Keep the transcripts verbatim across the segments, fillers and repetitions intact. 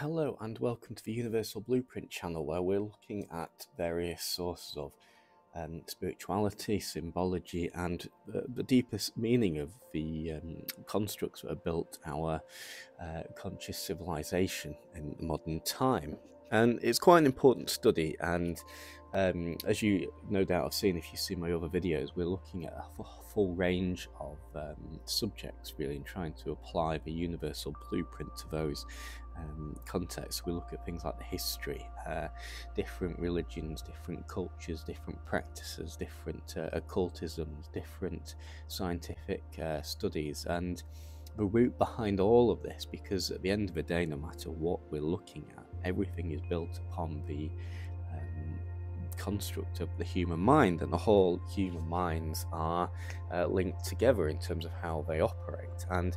Hello and welcome to the Universal Blueprint channel, where we're looking at various sources of um, spirituality, symbology and the, the deepest meaning of the um, constructs that have built our uh, conscious civilization in modern time. And it's quite an important study, and um, as you no doubt have seen if you see my other videos, we're looking at a full range of um, subjects really, and trying to apply the universal blueprint to those um, contexts. We look at things like the history, uh, different religions, different cultures, different practices, different uh, occultisms, different scientific uh, studies, and the root behind all of this, because at the end of the day, no matter what we're looking at, everything is built upon the um, construct of the human mind, and the whole human minds are uh, linked together in terms of how they operate. And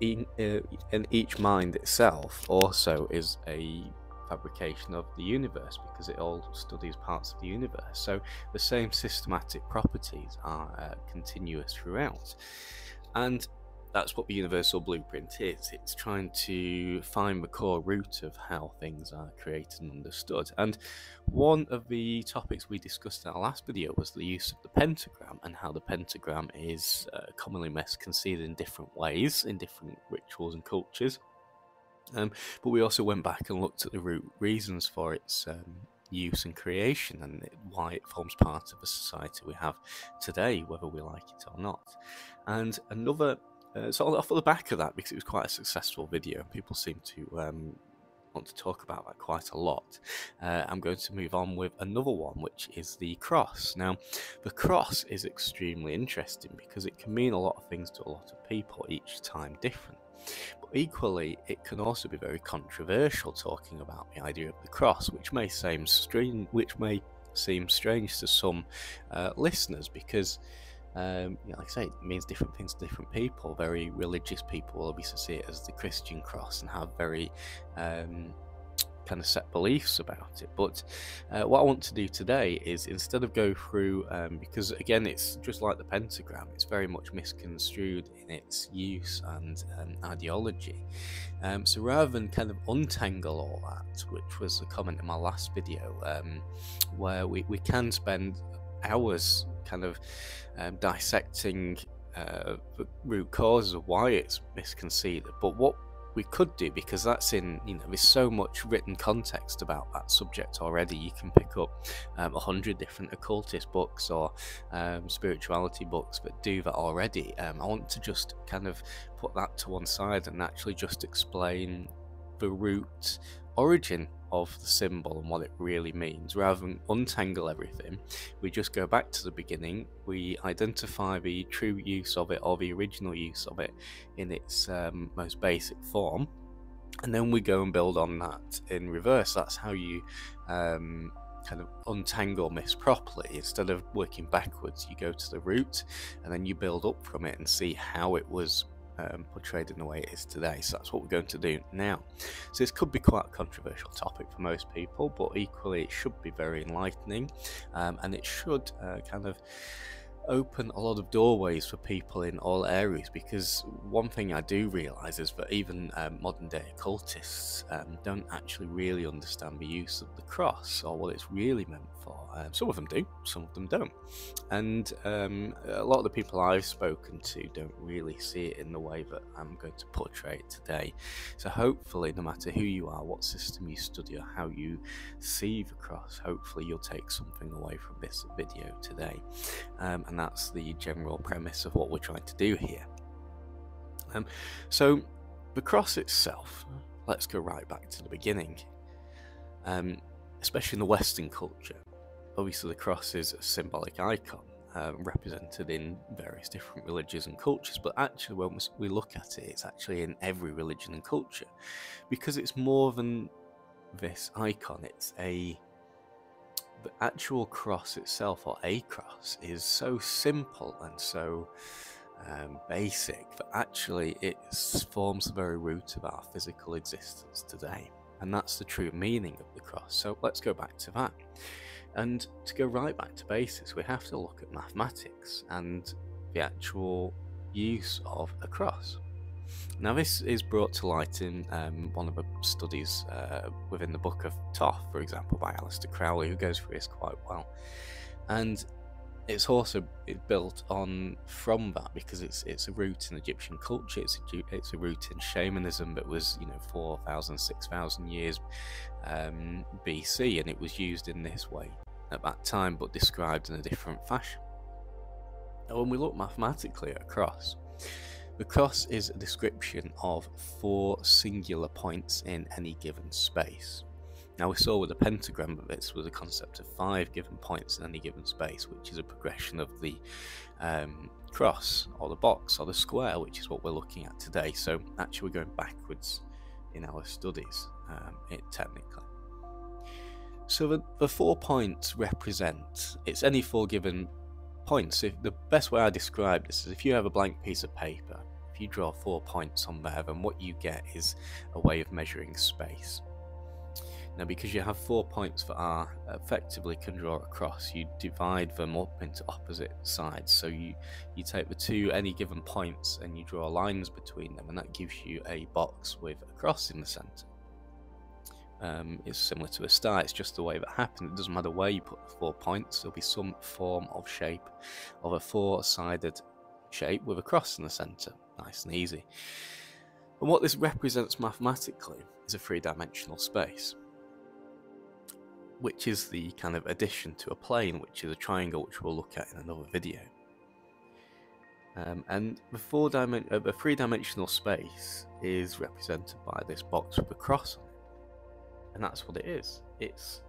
in, uh, in each mind itself also is a fabrication of the universe, because it all studies parts of the universe, so the same systematic properties are uh, continuous throughout. And that's what the universal blueprint is. It's trying to find the core root of how things are created and understood. And one of the topics we discussed in our last video was the use of the pentagram, and how the pentagram is uh, commonly misconceived in different ways, in different rituals and cultures. Um, but we also went back and looked at the root reasons for its um, use and creation, and it, why it forms part of the society we have today, whether we like it or not. And another Uh, so off the back of that, because it was quite a successful video, people seem to um, want to talk about that quite a lot, uh, I'm going to move on with another one, which is the cross. Now, the cross is extremely interesting because it can mean a lot of things to a lot of people, each time different. But equally, it can also be very controversial, talking about the idea of the cross, which may seem strange, which may seem strange to some uh, listeners, because Um, you know, like I say, it means different things to different people. Very religious people will obviously see it as the Christian cross and have very um, kind of set beliefs about it. But uh, what I want to do today is, instead of go through, um, because again, it's just like the pentagram, it's very much misconstrued in its use and um, ideology. Um, so rather than kind of untangle all that, which was a comment in my last video, um, where we, we can spend hours kind of um, dissecting uh, the root causes of why it's misconceived, but what we could do, because that's in, you know, there's so much written context about that subject already. You can pick up um, a hundred different occultist books or um, spirituality books that do that already. Um, I want to just kind of put that to one side and actually just explain the root origin of the symbol and what it really means. Rather than untangle everything, we just go back to the beginning, we identify the true use of it, or the original use of it in its um, most basic form, and then we go and build on that in reverse. That's how you um, kind of untangle myths properly. Instead of working backwards, you go to the root and then you build up from it and see how it was Um, portrayed in the way it is today. So that's what we're going to do now. So this could be quite a controversial topic for most people, but equally it should be very enlightening, um, and it should uh, kind of open a lot of doorways for people in all areas. Because one thing I do realise is that even um, modern day occultists um, don't actually really understand the use of the cross, or what it's really meant for. Um, some of them do, some of them don't. And um, a lot of the people I've spoken to don't really see it in the way that I'm going to portray it today. So hopefully, no matter who you are, what system you study, or how you see the cross, hopefully you'll take something away from this video today. Um, and that's the general premise of what we're trying to do here. Um, so the cross itself, let's go right back to the beginning. Um, especially in the Western culture, obviously the cross is a symbolic icon uh, represented in various different religions and cultures, but actually when we look at it, it's actually in every religion and culture, because it's more than this icon. It's a the actual cross itself, or a cross, is so simple and so um, basic that actually it forms the very root of our physical existence today. And that's the true meaning of the cross. So let's go back to that. And to go right back to basics, we have to look at mathematics and the actual use of a cross. Now this is brought to light in um, one of the studies uh, within the Book of Thoth, for example, by Alistair Crowley, who goes through this quite well. And it's also built on from that, because it's it's a root in Egyptian culture. It's a, it's a root in shamanism that was, you know, four thousand, six thousand years um, B C, and it was used in this way at that time, but described in a different fashion. Now, when we look mathematically at a cross, the cross is a description of four singular points in any given space. Now, we saw with the pentagram that this was a concept of five given points in any given space, which is a progression of the um, cross, or the box, or the square, which is what we're looking at today. So, actually, we're going backwards in our studies, um, it, technically. So, the, the four points represent, it's any four given points. If the best way I describe this is, if you have a blank piece of paper, if you draw four points on there, then what you get is a way of measuring space. Now, because you have four points that are effectively can draw across, you divide them up into opposite sides. So you, you take the two any given points and you draw lines between them, and that gives you a box with a cross in the centre. Um, it's similar to a star, it's just the way that happens. It doesn't matter where you put the four points, there'll be some form of shape of a four-sided shape with a cross in the centre. Nice and easy. And what this represents mathematically is a three-dimensional space, which is the kind of addition to a plane, which is a triangle, which we'll look at in another video. Um, and the, four dimen- uh, the three-dimensional space is represented by this box with a cross on it. And that's what it is. It's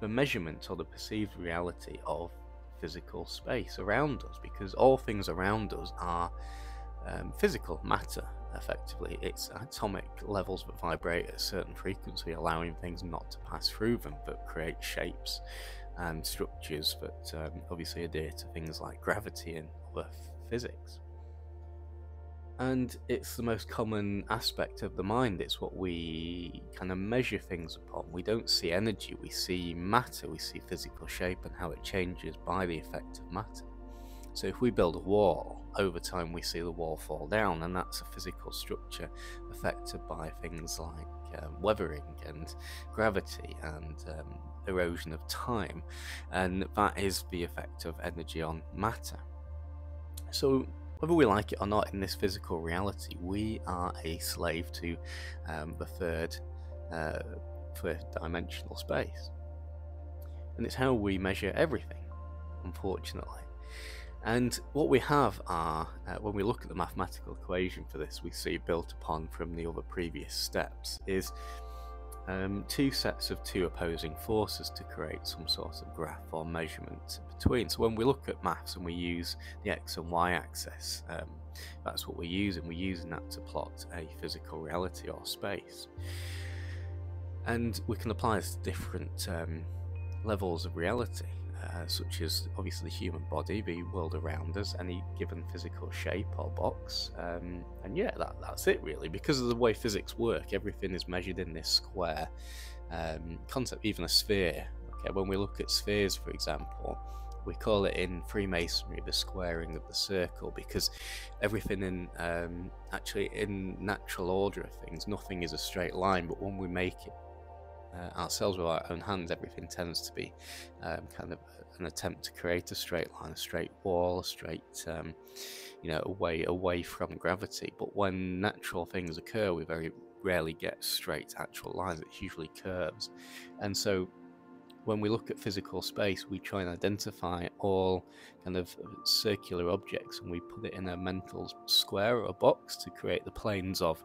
the measurement or the perceived reality of physical space around us, because all things around us are um, physical matter, effectively. It's atomic levels that vibrate at a certain frequency, allowing things not to pass through them, but create shapes and structures that um, obviously adhere to things like gravity and other physics. And it's the most common aspect of the mind. It's what we kind of measure things upon. We don't see energy, we see matter, we see physical shape and how it changes by the effect of matter. So if we build a wall, over time we see the wall fall down, and that's a physical structure affected by things like um, weathering and gravity and um, erosion of time, and that is the effect of energy on matter. So whether we like it or not, in this physical reality, we are a slave to um, the third, uh, third dimensional space, and it's how we measure everything, unfortunately. And what we have are, uh, when we look at the mathematical equation for this, we see built upon from the other previous steps, is um, two sets of two opposing forces to create some sort of graph or measurement between. So when we look at maths and we use the x and y axis, um, that's what we're using. We're using that to plot a physical reality or space. And we can apply this to different um, levels of reality. Uh, such as obviously the human body, the world around us, any given physical shape or box, um, and yeah, that, that's it really. Because of the way physics work, everything is measured in this square um, concept, even a sphere. Okay, when we look at spheres, for example, we call it in Freemasonry the squaring of the circle, because everything in um, actually in natural order of things, nothing is a straight line, but when we make it Uh, ourselves with our own hands, everything tends to be um, kind of an attempt to create a straight line, a straight wall, a straight, um, you know, away away from gravity. But when natural things occur, we very rarely get straight actual lines. It's usually curves. And so when we look at physical space, we try and identify all kind of circular objects, and we put it in a mental square or a box to create the planes of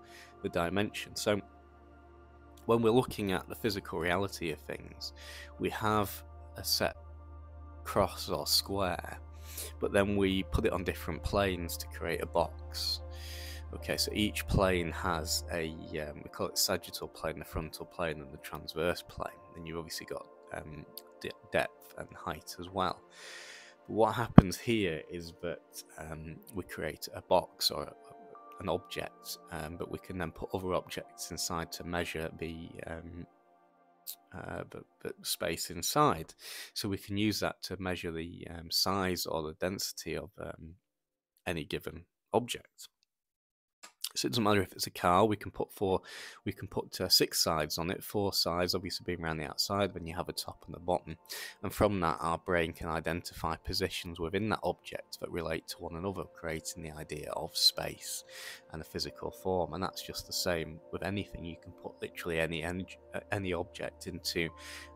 the dimension. So when we're looking at the physical reality of things, we have a set cross or square, but then we put it on different planes to create a box. Okay, so each plane has a, um, we call it sagittal plane, the frontal plane and the transverse plane, and you've obviously got um, de depth and height as well. But what happens here is that um, we create a box or a an object, um, but we can then put other objects inside to measure the, um, uh, the, the space inside. So we can use that to measure the um, size or the density of um, any given object. So it doesn't matter if it's a cow, we can put four, we can put uh, six sides on it, four sides obviously being around the outside, then you have a top and a bottom. And from that, our brain can identify positions within that object that relate to one another, creating the idea of space and a physical form. And that's just the same with anything. You can put literally any energy, any object into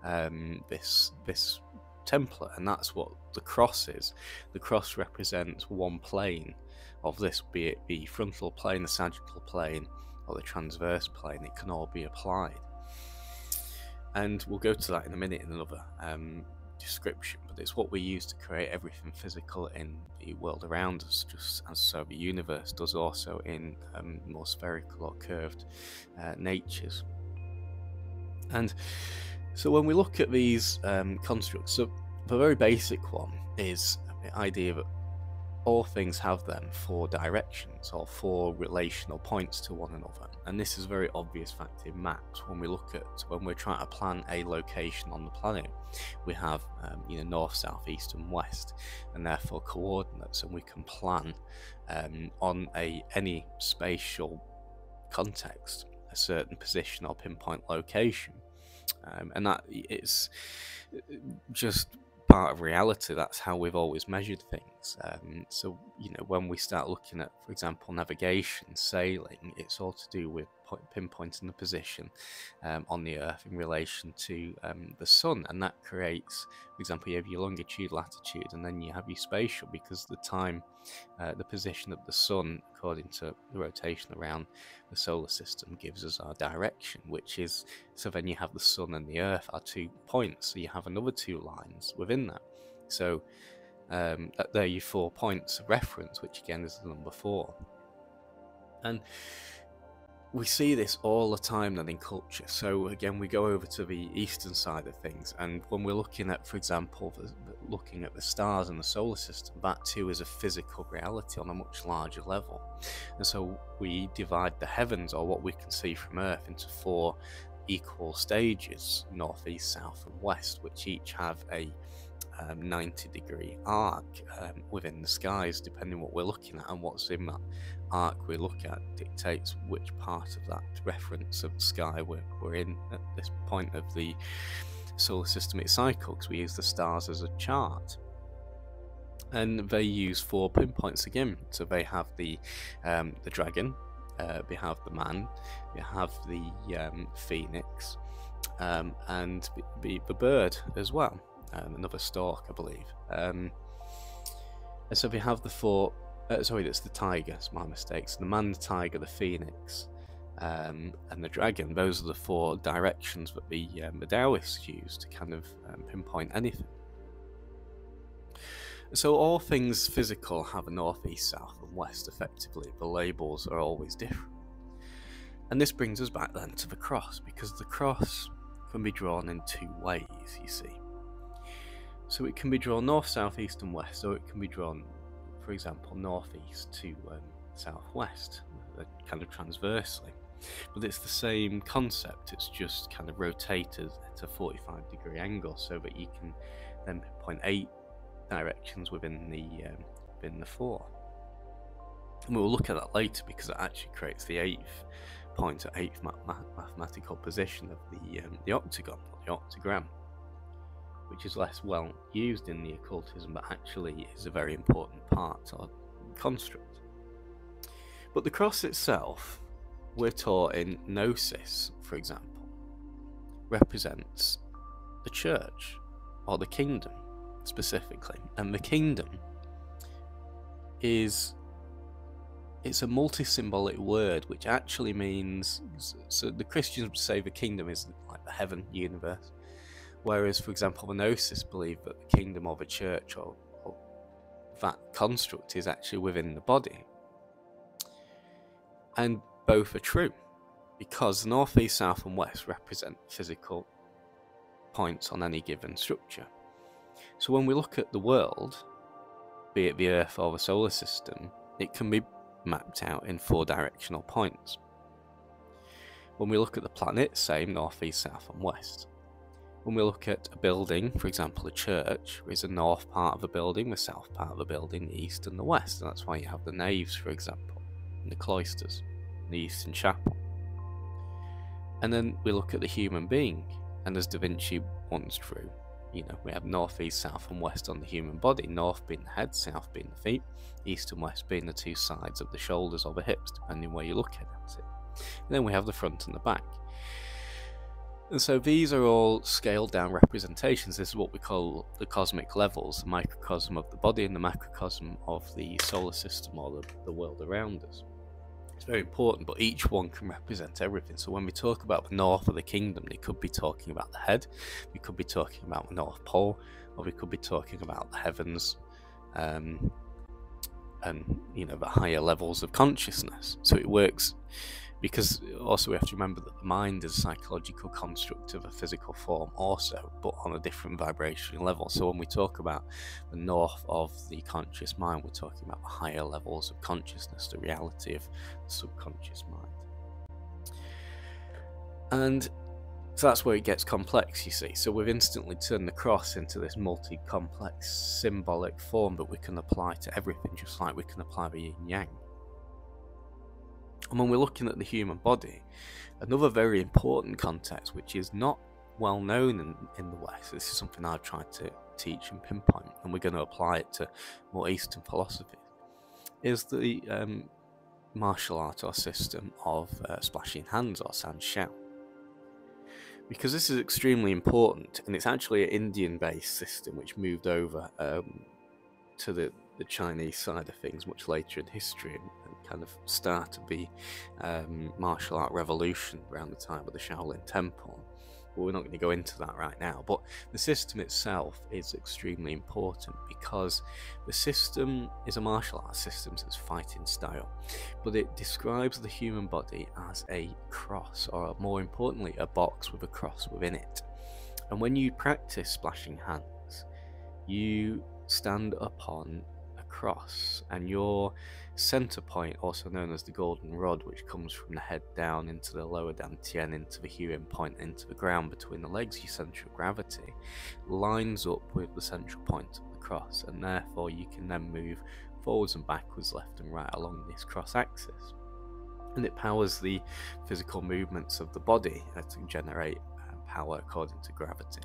um, this this Templar, and that's what the cross is. The cross represents one plane of this, be it the frontal plane, the sagittal plane, or the transverse plane. It can all be applied, and we'll go to that in a minute in another um, description, but it's what we use to create everything physical in the world around us, just as so the universe does also in um, more spherical or curved uh, natures. And so when we look at these um, constructs, so the very basic one is the idea that all things have them four directions or four relational points to one another. And this is a very obvious fact in maps. When we look at, when we're trying to plan a location on the planet, we have um, you know, north, south, east and west, and therefore coordinates, and we can plan um, on a any spatial context a certain position or pinpoint location. Um, and that is just part of reality. That's how we've always measured things. Um, so, you know, when we start looking at, for example, navigation, sailing, it's all to do with pinpointing the position um, on the Earth in relation to um, the Sun, and that creates, for example, you have your longitude, latitude, and then you have your spatial, because the time, uh, the position of the Sun according to the rotation around the solar system gives us our direction, which is, so then you have the Sun and the Earth are two points, so you have another two lines within that. So um, there are your four points of reference, which again is the number four. And we see this all the time then in culture. So again, we go over to the eastern side of things, and when we're looking at, for example, the, looking at the stars and the solar system, that too is a physical reality on a much larger level. And so we divide the heavens, or what we can see from Earth, into four equal stages, north, east, south and west, which each have a Um, ninety degree arc um, within the skies, depending what we're looking at, and what's in that arc we look at dictates which part of that reference of the sky we're, we're in at this point of the solar system its cycle, because we use the stars as a chart. And they use four pinpoints again, so they have the um, the dragon, uh, they have the man, they have the um, phoenix, um, and the, the bird as well. Um, another stork, I believe. Um, and so we have the four. Uh, sorry, that's the tiger. It's my mistakes. The man, the tiger, the phoenix, um, and the dragon. Those are the four directions that the, um, the Taoists use to kind of um, pinpoint anything. So all things physical have a north, east, south, and west. Effectively, the labels are always different. And this brings us back then to the cross, because the cross can be drawn in two ways. You see. So it can be drawn north, south, east and west, or it can be drawn, for example, northeast to um, southwest, kind of transversely. But it's the same concept, it's just kind of rotated at a forty-five degree angle, so that you can then pinpoint eight directions within the, um, within the four. And we'll look at that later, because it actually creates the eighth point, or eighth ma ma mathematical position of the, um, the octagon, or the octagram, which is less well used in the occultism, but actually is a very important part or construct. But the cross itself, we're taught in Gnosis, for example, represents the church, or the kingdom specifically. And the kingdom is, it's a multi-symbolic word, which actually means, so the Christians say the kingdom is like the heaven, universe, whereas, for example, the Gnosis believe that the kingdom of a church, or, or that construct, is actually within the body. And both are true, because north, east, south and west represent physical points on any given structure. So when we look at the world, be it the Earth or the solar system, it can be mapped out in four directional points. When we look at the planet, same, north, east, south and west. When we look at a building, for example a church, there's a north part of a building, the south part of a building, the east and the west, and that's why you have the naves, for example, and the cloisters. the Eastern Chapel. And then we look at the human being, and as Da Vinci once drew, you know, we have north, east, south and west on the human body, north being the head, south being the feet, east and west being the two sides of the shoulders or the hips, depending where you look at it. And then we have the front and the back. And so these are all scaled down representations. This is what we call the cosmic levels, the microcosm of the body and the macrocosm of the solar system or the, the world around us. It's very important, but each one can represent everything. So when we talk about the north of the kingdom, they could be talking about the head, we could be talking about the North Pole, or we could be talking about the heavens, um, and, you know, the higher levels of consciousness. So it works. Because also we have to remember that the mind is a psychological construct of a physical form also, but on a different vibrational level. So when we talk about the north of the conscious mind, we're talking about the higher levels of consciousness, the reality of the subconscious mind. And so that's where it gets complex, you see. So we've instantly turned the cross into this multi-complex symbolic form that we can apply to everything, just like we can apply the yin-yang. And when we're looking at the human body, another very important context, which is not well known in, in the West, this is something I've tried to teach and pinpoint, and we're going to apply it to more Eastern philosophy, is the um, martial art or system of uh, splashing hands, or San Shou. Because this is extremely important, and it's actually an Indian-based system which moved over um, to the the Chinese side of things much later in history, and kind of started the um, martial art revolution around the time of the Shaolin Temple. Well, we're not going to go into that right now, but the system itself is extremely important, because the system is a martial art system, so it's fighting style, but it describes the human body as a cross, or more importantly, a box with a cross within it. And when you practice splashing hands, you stand upon cross, and your center point, also known as the golden rod, which comes from the head down into the lower dantian, into the hui point, into the ground between the legs, your central gravity lines up with the central point of the cross, and therefore you can then move forwards and backwards, left and right along this cross axis, and it powers the physical movements of the body to generate power according to gravity.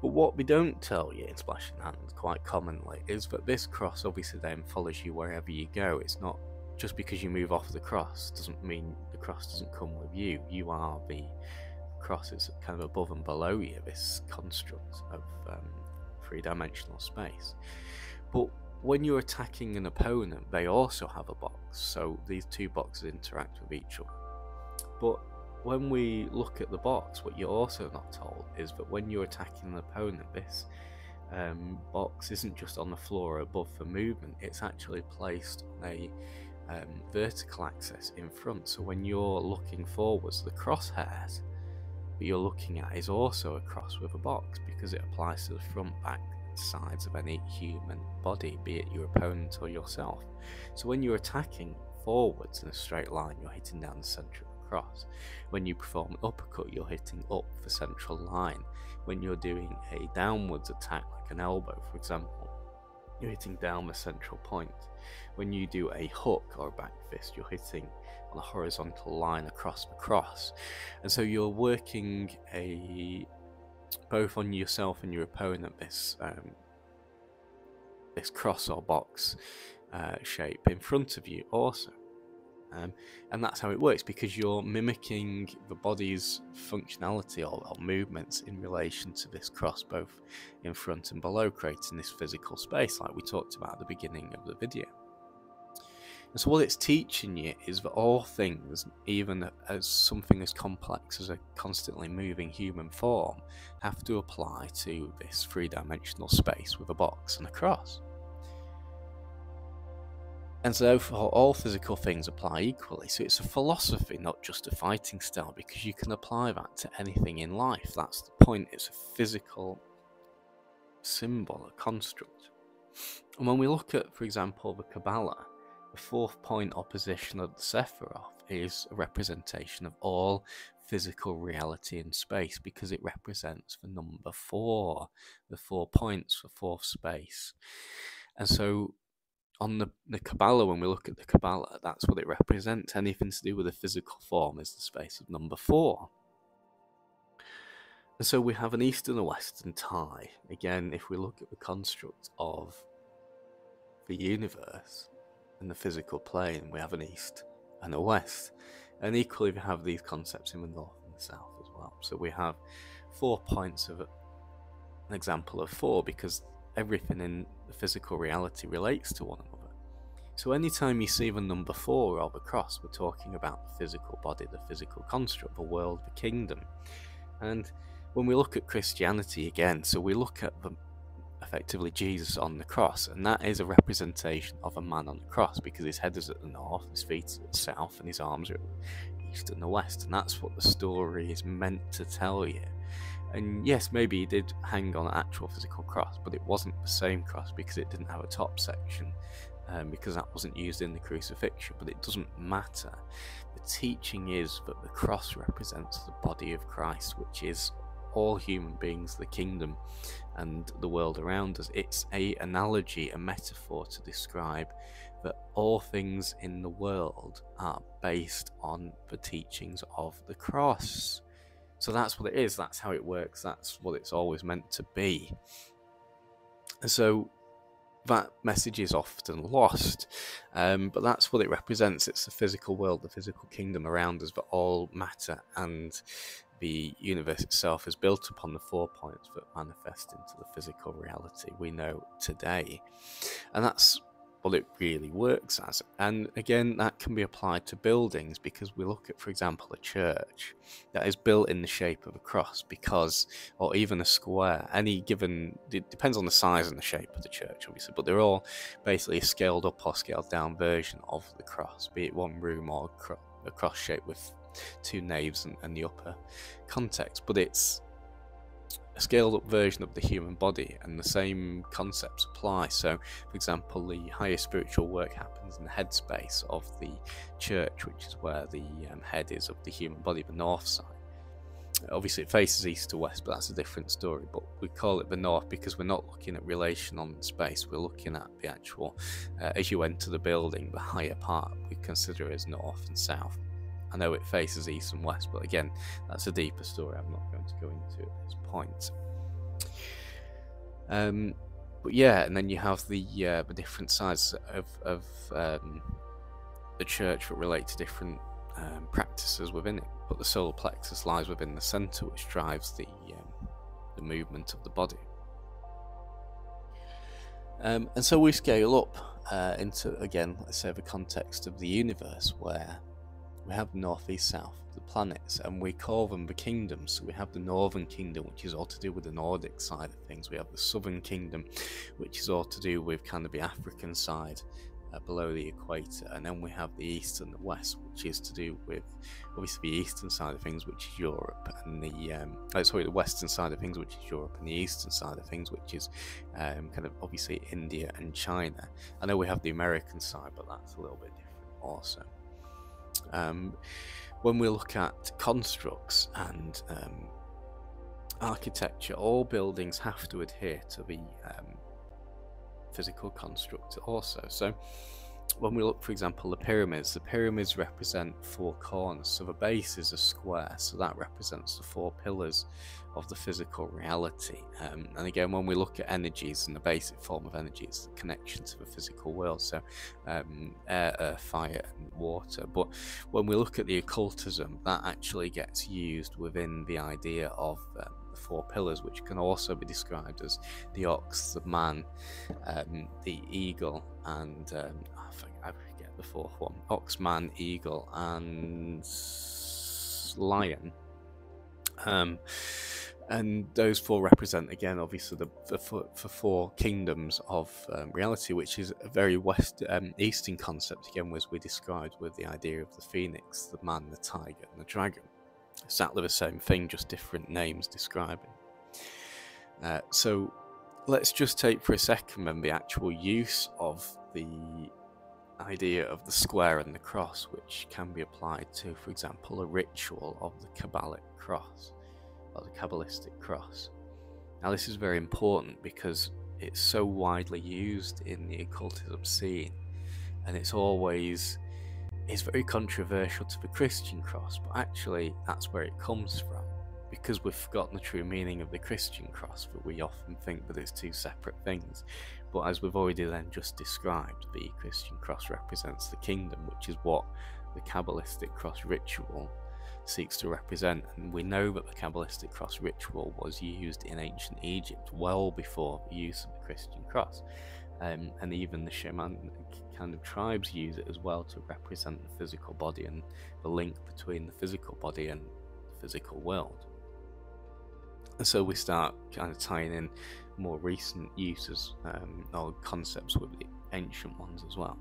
But what we don't tell you in splashing hands quite commonly is that this cross obviously then follows you wherever you go. It's not just because you move off the cross doesn't mean the cross doesn't come with you. You are the cross. It's kind of above and below you, this construct of um, three-dimensional space. But when you're attacking an opponent, they also have a box, so these two boxes interact with each other. But when we look at the box, what you're also not told is that when you're attacking an opponent, this um, box isn't just on the floor or above for movement, it's actually placed on a um, vertical axis in front. So when you're looking forwards, the crosshairs that you're looking at is also a cross with a box, because it applies to the front, back and sides of any human body, be it your opponent or yourself. So when you're attacking forwards in a straight line, you're hitting down the central cross. When you perform an uppercut, you're hitting up the central line. When you're doing a downwards attack, like an elbow for example, you're hitting down the central point. When you do a hook or a back fist, you're hitting on a horizontal line across the cross. And so you're working a both on yourself and your opponent this um, this cross or box uh, shape in front of you also. Um, and that's how it works, because you're mimicking the body's functionality or, or movements in relation to this cross, both in front and below, creating this physical space like we talked about at the beginning of the video. And so what it's teaching you is that all things, even as something as complex as a constantly moving human form, have to apply to this three-dimensional space with a box and a cross. And so therefore all physical things apply equally. So it's a philosophy, not just a fighting style, because you can apply that to anything in life. That's the point. It's a physical symbol, a construct. And when we look at, for example, the Kabbalah, the fourth point opposition of the Sephiroth is a representation of all physical reality in space, because it represents the number four, the four points, the fourth space. And so on the, the Kabbalah, when we look at the Kabbalah, that's what it represents. Anything to do with the physical form is the space of number four. And so we have an East and a Western tie. Again, if we look at the construct of the universe and the physical plane, we have an East and a West. And equally, we have these concepts in the North and the South as well. So we have four points of an example of four, because everything in the physical reality relates to one another. So anytime you see the number four or the cross, we're talking about the physical body, the physical construct, the world, the kingdom. And when we look at Christianity again, so we look at the, effectively Jesus on the cross, and that is a representation of a man on the cross, because his head is at the north, his feet are at the south, and his arms are at the east and the west, and that's what the story is meant to tell you. And yes, maybe he did hang on an actual physical cross, but it wasn't the same cross because it didn't have a top section, um, because that wasn't used in the crucifixion, but it doesn't matter. The teaching is that the cross represents the body of Christ, which is all human beings, the kingdom and the world around us. It's a analogy, a metaphor to describe that all things in the world are based on the teachings of the cross. So that's what it is, that's how it works, that's what it's always meant to be. And so that message is often lost, um, but that's what it represents. It's the physical world, the physical kingdom around us, but all matter and the universe itself is built upon the four points that manifest into the physical reality we know today. And that's what it really works as. And again, that can be applied to buildings, because we look at, for example, a church that is built in the shape of a cross, because, or even a square, any given, it depends on the size and the shape of the church, obviously, but they're all basically a scaled up or scaled down version of the cross, be it one room or a cross shape with two naves and, and the upper context, but it's a scaled up version of the human body, and the same concepts apply. So for example, the highest spiritual work happens in the head space of the church, which is where the um, head is of the human body, the north side. Obviously it faces east to west, but that's a different story, but we call it the north because we're not looking at relation on space, we're looking at the actual, uh, as you enter the building, the higher part we consider as north and south. I know it faces east and west, but again, that's a deeper story I'm not going to go into at this point. Um, but yeah, and then you have the uh, the different sides of, of um, the church that relate to different um, practices within it. But the solar plexus lies within the centre, which drives the, um, the movement of the body. Um, and so we scale up uh, into, again, let's say the context of the universe, where we have north, east, south, the planets, and we call them the kingdoms. So we have the northern kingdom, which is all to do with the Nordic side of things. We have the southern kingdom, which is all to do with kind of the African side uh, below the equator. And then we have the east and the west, which is to do with obviously the eastern side of things, which is Europe, and the um, oh, sorry, the western side of things, which is Europe, and the eastern side of things, which is um, kind of obviously India and China. I know we have the American side, but that's a little bit different also. Um, when we look at constructs and um, architecture, all buildings have to adhere to the um, physical construct also. So when we look, for example, the pyramids, the pyramids represent four corners, so the base is a square, so that represents the four pillars of the physical reality. Um, and again, when we look at energies and the basic form of energy, it's the connection to the physical world, so um, air, earth, fire and water. But when we look at the occultism, that actually gets used within the idea of um, the four pillars, which can also be described as the ox, the man, um, the eagle, and um, I think I forget the fourth one. Ox, man, eagle, and lion. Um, and those four represent, again, obviously the, the, the four kingdoms of um, reality, which is a very west um, eastern concept, again, as we described with the idea of the phoenix, the man, the tiger, and the dragon. Exactly the same thing, just different names describing. Uh, so let's just take for a second then the actual use of the idea of the square and the cross, which can be applied to, for example, a ritual of the Kabbalic cross or the Kabbalistic cross. Now this is very important because it's so widely used in the occultism scene, and it's always it's very controversial to the Christian cross, but actually that's where it comes from, because we've forgotten the true meaning of the Christian cross, that we often think that it's two separate things. But as we've already then just described, the Christian cross represents the kingdom, which is what the Kabbalistic cross ritual seeks to represent. And we know that the Kabbalistic cross ritual was used in ancient Egypt well before the use of the Christian cross, um, and even the shamanic kind of tribes use it as well to represent the physical body and the link between the physical body and the physical world. And so we start kind of tying in more recent uses um, or concepts with the ancient ones as well.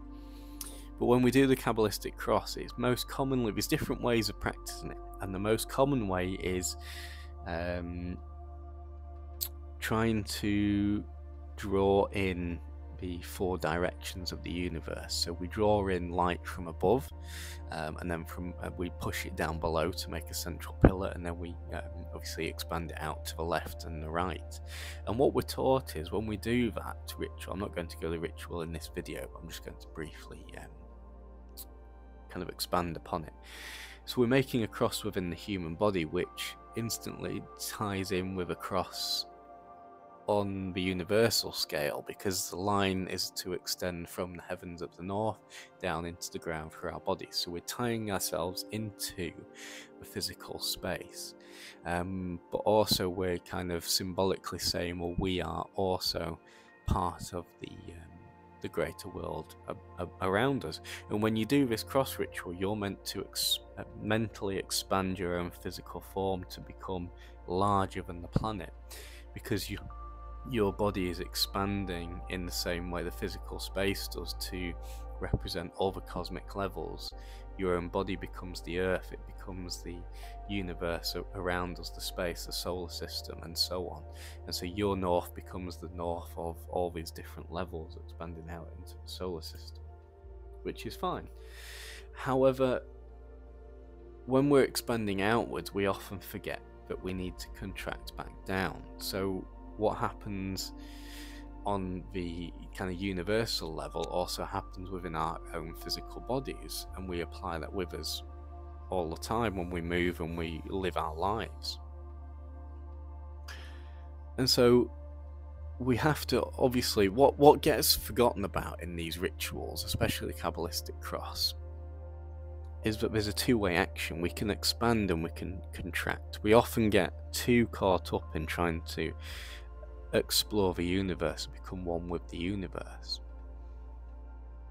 But when we do the Kabbalistic cross, it's most commonly, there's different ways of practicing it, and the most common way is um, trying to draw in the four directions of the universe. So we draw in light from above, um, and then from uh, we push it down below to make a central pillar, and then we um, obviously expand it out to the left and the right. And what we're taught is, when we do that ritual, I'm not going to go to ritual in this video, but I'm just going to briefly um, kind of expand upon it. So we're making a cross within the human body, which instantly ties in with a cross on the universal scale, because the line is to extend from the heavens up the north down into the ground for our bodies. So we're tying ourselves into the physical space, um, but also we're kind of symbolically saying, well, we are also part of the um, the greater world around us. And when you do this cross ritual, you're meant to ex mentally expand your own physical form to become larger than the planet, because you your body is expanding in the same way the physical space does to represent all the cosmic levels. Your own body becomes the earth, it becomes the universe around us, the space, the solar system, and so on. And so your north becomes the north of all these different levels expanding out into the solar system, which is fine. However, when we're expanding outwards, we often forget that we need to contract back down. So what happens on the kind of universal level also happens within our own physical bodies, and we apply that with us all the time when we move and we live our lives. And so we have to, obviously, what what gets forgotten about in these rituals, especially the Kabbalistic cross, is that there's a two-way action. We can expand and we can contract. We often get too caught up in trying to explore the universe, become one with the universe.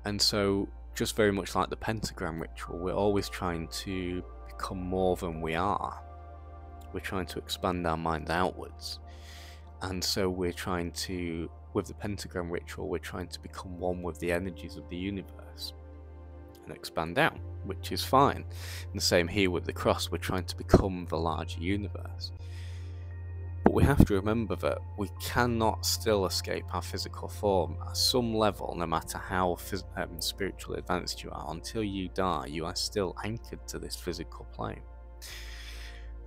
And so, just very much like the pentagram ritual, we're always trying to become more than we are. We're trying to expand our minds outwards. And so we're trying to, with the pentagram ritual, we're trying to become one with the energies of the universe and expand out, which is fine. And the same here with the cross, we're trying to become the larger universe. But we have to remember that we cannot still escape our physical form at some level, no matter how um, spiritually advanced you are. Until you die, you are still anchored to this physical plane.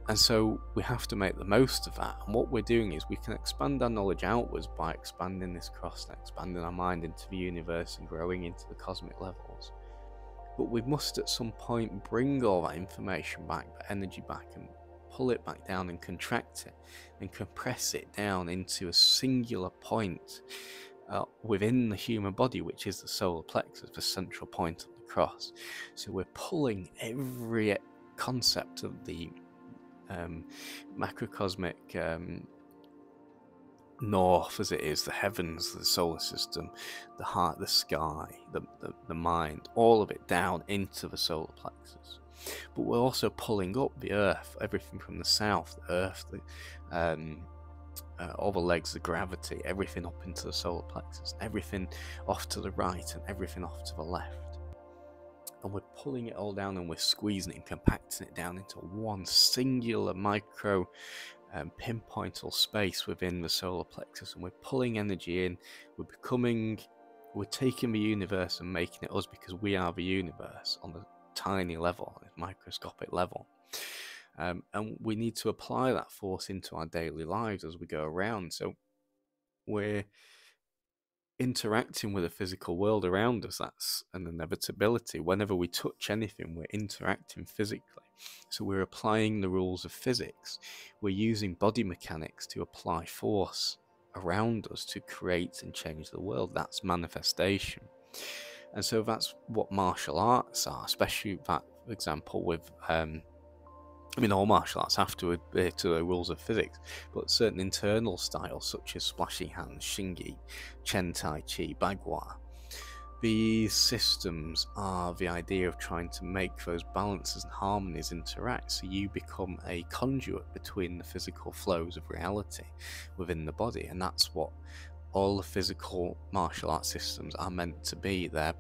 And so we have to make the most of that. And what we're doing is we can expand our knowledge outwards by expanding this cross and expanding our mind into the universe and growing into the cosmic levels. But we must at some point bring all that information back, that energy back, and pull it back down and contract it and compress it down into a singular point uh, within the human body, which is the solar plexus, the central point of the cross. So we're pulling every concept of the um, macrocosmic um, north, as it is, the heavens, the solar system, the heart, the sky, the, the, the mind, all of it down into the solar plexus. But we're also pulling up the earth, everything from the south, the earth, the, um, uh, all the legs, the gravity, everything up into the solar plexus, everything off to the right and everything off to the left. And we're pulling it all down and we're squeezing it and compacting it down into one singular micro Um, pinpoint or space within the solar plexus, and we're pulling energy in, we're becoming, we're taking the universe and making it us, because we are the universe on the tiny level, microscopic level. Um, and we need to apply that force into our daily lives as we go around. So we're interacting with the physical world around us. That's an inevitability. Whenever we touch anything, we're interacting physically. So we're applying the rules of physics. We're using body mechanics to apply force around us to create and change the world. That's manifestation. And so that's what martial arts are, especially that, for example, with um I mean, all martial arts have to adhere to the rules of physics, but certain internal styles such as splashy hands, shingi, chen tai chi, bagua, these systems are the idea of trying to make those balances and harmonies interact, so you become a conduit between the physical flows of reality within the body. And that's what all the physical martial arts systems are meant to be. They're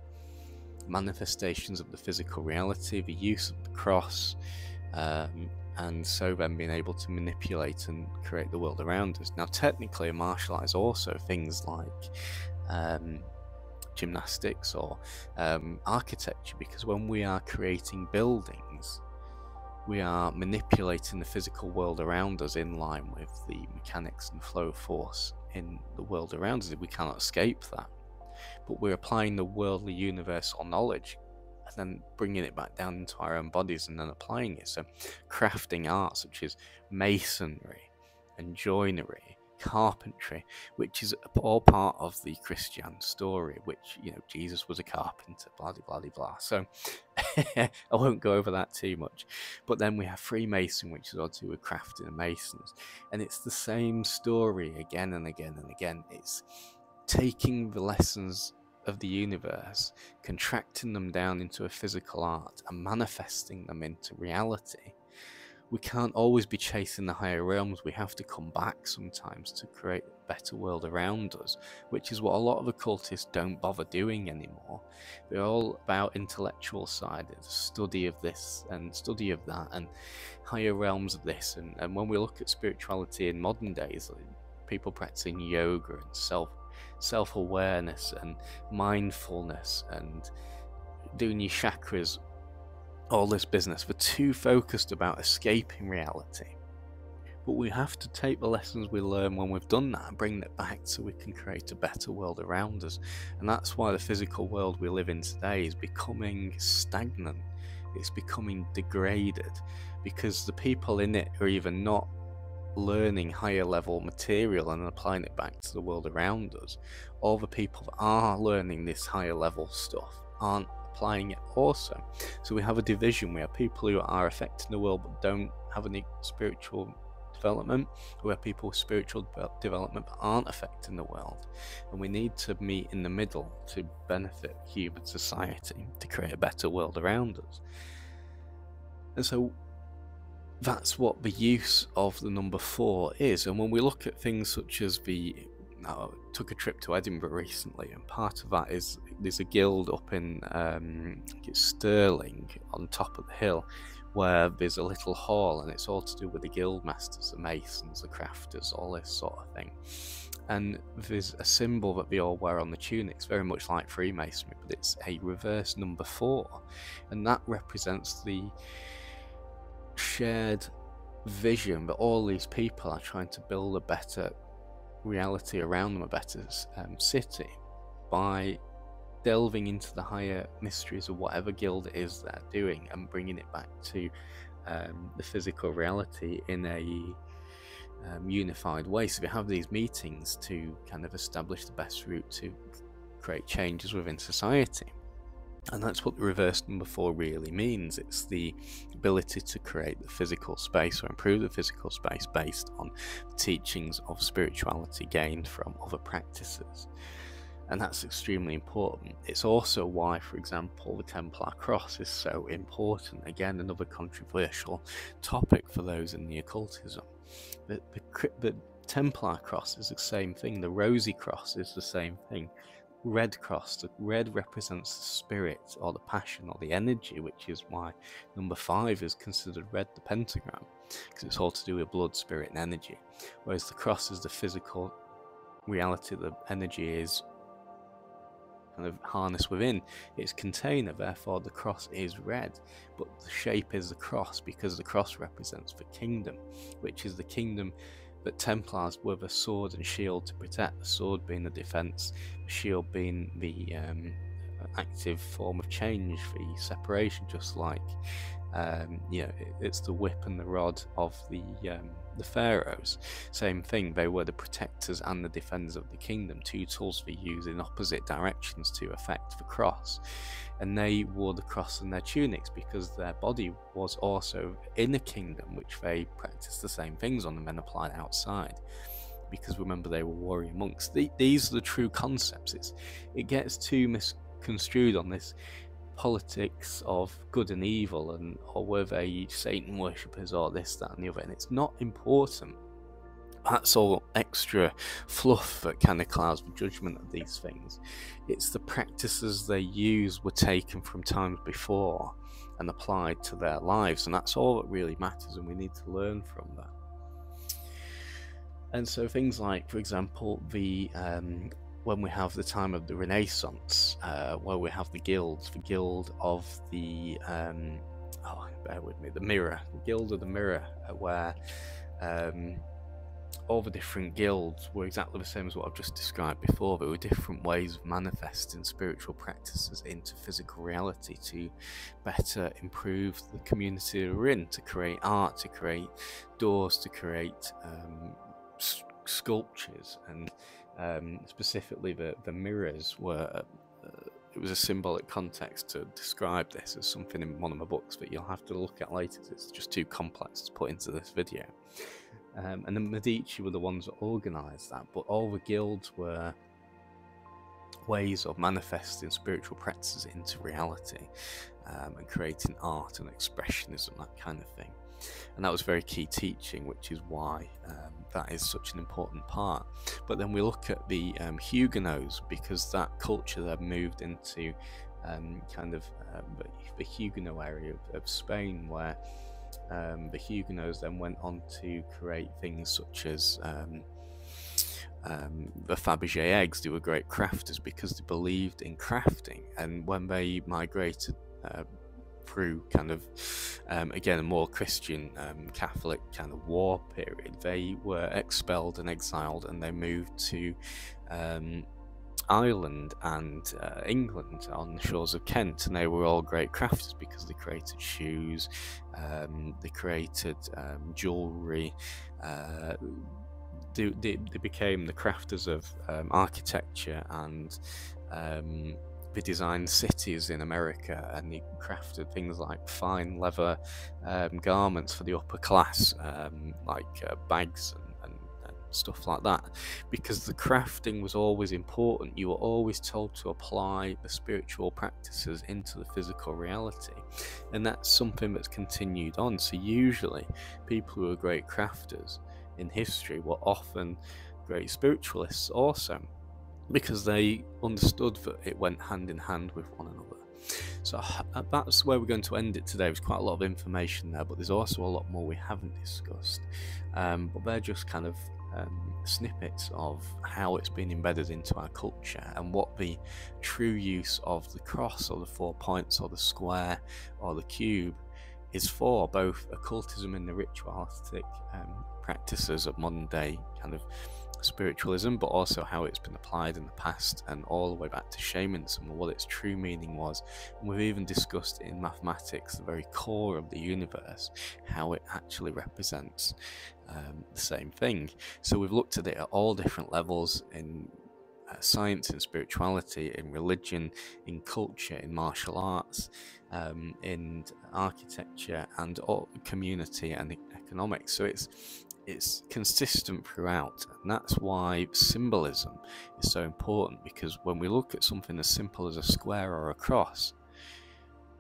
manifestations of the physical reality, the use of the cross, Um, and so then being able to manipulate and create the world around us. Now, technically, a martial art is also things like um, gymnastics or um, architecture, because when we are creating buildings, we are manipulating the physical world around us in line with the mechanics and flow of force in the world around us. We cannot escape that, but we're applying the worldly universal knowledge and then bringing it back down into our own bodies and then applying it. So crafting art such as masonry and joinery, carpentry, which is all part of the Christian story, which, you know, Jesus was a carpenter, blah, blah, blah, blah. So I won't go over that too much. But then we have Freemason, which is obviously with crafting and masons. And it's the same story again and again and again. It's taking the lessons of the universe, contracting them down into a physical art and manifesting them into reality. We can't always be chasing the higher realms. We have to come back sometimes to create a better world around us, which is what a lot of occultists don't bother doing anymore. They're all about intellectual side, study of this and study of that and higher realms of this. And, and when we look at spirituality in modern days, like people practicing yoga and self self-awareness and mindfulness and doing your chakras, all this business, we're too focused about escaping reality. But we have to take the lessons we learn when we've done that and bring that back so we can create a better world around us. And that's why the physical world we live in today is becoming stagnant. It's becoming degraded because the people in it are even not learning higher level material and applying it back to the world around us. All the people that are learning this higher level stuff aren't applying it also. So we have a division. We have people who are affecting the world but don't have any spiritual development. We have people with spiritual development but aren't affecting the world. And we need to meet in the middle to benefit human society, to create a better world around us. And so that's what the use of the number four is. And when we look at things such as the, I took a trip to Edinburgh recently, and part of that is there's a guild up in um, it's Stirling on top of the hill where there's a little hall, and it's all to do with the guild masters, the masons, the crafters, all this sort of thing. And there's a symbol that they all wear on the tunics, very much like Freemasonry, but it's a reverse number four, and that represents the shared vision that all these people are trying to build a better reality around them, a better um, city, by delving into the higher mysteries of whatever guild it is they're doing and bringing it back to um, the physical reality in a um, unified way. So we have these meetings to kind of establish the best route to create changes within society. And that's what the reverse number four really means. It's the ability to create the physical space or improve the physical space based on teachings of spirituality gained from other practices. And that's extremely important. It's also why, for example, the Templar Cross is so important. Again, another controversial topic for those in the occultism. The, the, the Templar Cross is the same thing. The Rosy Cross is the same thing. Red cross, the red represents the spirit or the passion or the energy, which is why number five is considered red, the pentagram, because it's all to do with blood, spirit and energy, whereas the cross is the physical reality, the energy is kind of harness within its container. Therefore the cross is red, but the shape is the cross, because the cross represents the kingdom, which is the kingdom that Templars were the sword and shield to protect, the sword being the defense, the shield being the um, active form of change, the separation, just like um, you know, it, it's the whip and the rod of the um, the pharaohs. Same thing, they were the protectors and the defenders of the kingdom, two tools they used in opposite directions to affect the cross. And they wore the cross in their tunics because their body was also in a kingdom, which they practiced the same things on and then applied outside. Because remember, they were warrior monks. The, these are the true concepts. It's, it gets too misconstrued on this politics of good and evil, and or were they Satan worshippers or this, that and the other, and it's not important. That's all extra fluff that kind of clouds the judgment of these things. It's the practices they use were taken from times before and applied to their lives, and that's all that really matters, and we need to learn from that. And so things like, for example, the um when we have the time of the Renaissance, uh, where we have the guilds, the guild of the, um, oh, bear with me, the mirror, the guild of the mirror, uh, where um, all the different guilds were exactly the same as what I've just described before. There were different ways of manifesting spiritual practices into physical reality to better improve the community we're in, to create art, to create doors, to create um, sculptures, and Um, specifically the, the mirrors were, uh, it was a symbolic context to describe this as something in one of my books that you'll have to look at later, it's just too complex to put into this video. Um, and the Medici were the ones that organised that, but all the guilds were ways of manifesting spiritual practices into reality, um, and creating art and expressionism, that kind of thing. And that was very key teaching, which is why um, that is such an important part. But then we look at the um, Huguenots, because that culture that moved into um, kind of um, the Huguenot area of, of Spain, where um, the Huguenots then went on to create things such as um, Um, the Fabergé eggs. They were great crafters because they believed in crafting, and when they migrated uh, through kind of um, again a more Christian um, Catholic kind of war period, they were expelled and exiled, and they moved to um, Ireland and uh, England on the shores of Kent, and they were all great crafters because they created shoes, um, they created um, jewellery, uh, They, they, they became the crafters of um, architecture, and um, they designed cities in America, and they crafted things like fine leather um, garments for the upper class, um, like uh, bags and, and, and stuff like that, because the crafting was always important. You were always told to apply the spiritual practices into the physical reality, and that's something that's continued on. So usually people who are great crafters in history were often great spiritualists also, because they understood that it went hand in hand with one another. So that's where we're going to end it today. There's quite a lot of information there, but there's also a lot more we haven't discussed, um, but they're just kind of um, snippets of how it's been embedded into our culture, and what the true use of the cross or the four points or the square or the cube is for, both occultism and the ritualistic um, practices of modern day kind of spiritualism, but also how it's been applied in the past and all the way back to shamanism, and what its true meaning was. And we've even discussed in mathematics, the very core of the universe, how it actually represents um, the same thing. So we've looked at it at all different levels, in Uh, science and spirituality, in religion, in culture, in martial arts, um, in architecture, and all, community and economics. So it's it's consistent throughout, and that's why symbolism is so important, because when we look at something as simple as a square or a cross,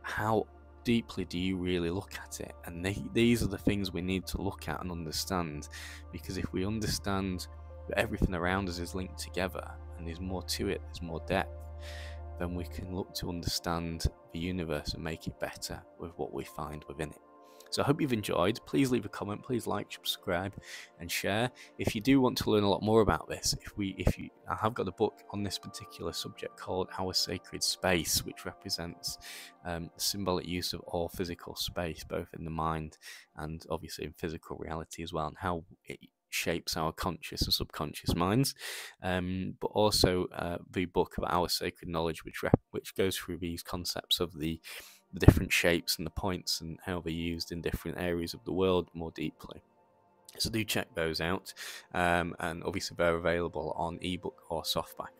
how deeply do you really look at it? And they, these are the things we need to look at and understand, because if we understand that everything around us is linked together, and there's more to it, there's more depth, then we can look to understand the universe and make it better with what we find within it. So I hope you've enjoyed. Please leave a comment, please like, subscribe and share. If you do want to learn a lot more about this, if we if you I have got a book on this particular subject called Our Sacred Space, which represents um, symbolic use of all physical space, both in the mind and obviously in physical reality as well, and how it shapes our conscious and subconscious minds, um, but also uh, the book of Our Sacred Knowledge, which rep which goes through these concepts of the, the different shapes and the points and how they're used in different areas of the world more deeply. So do check those out, um, and obviously they're available on ebook or softback.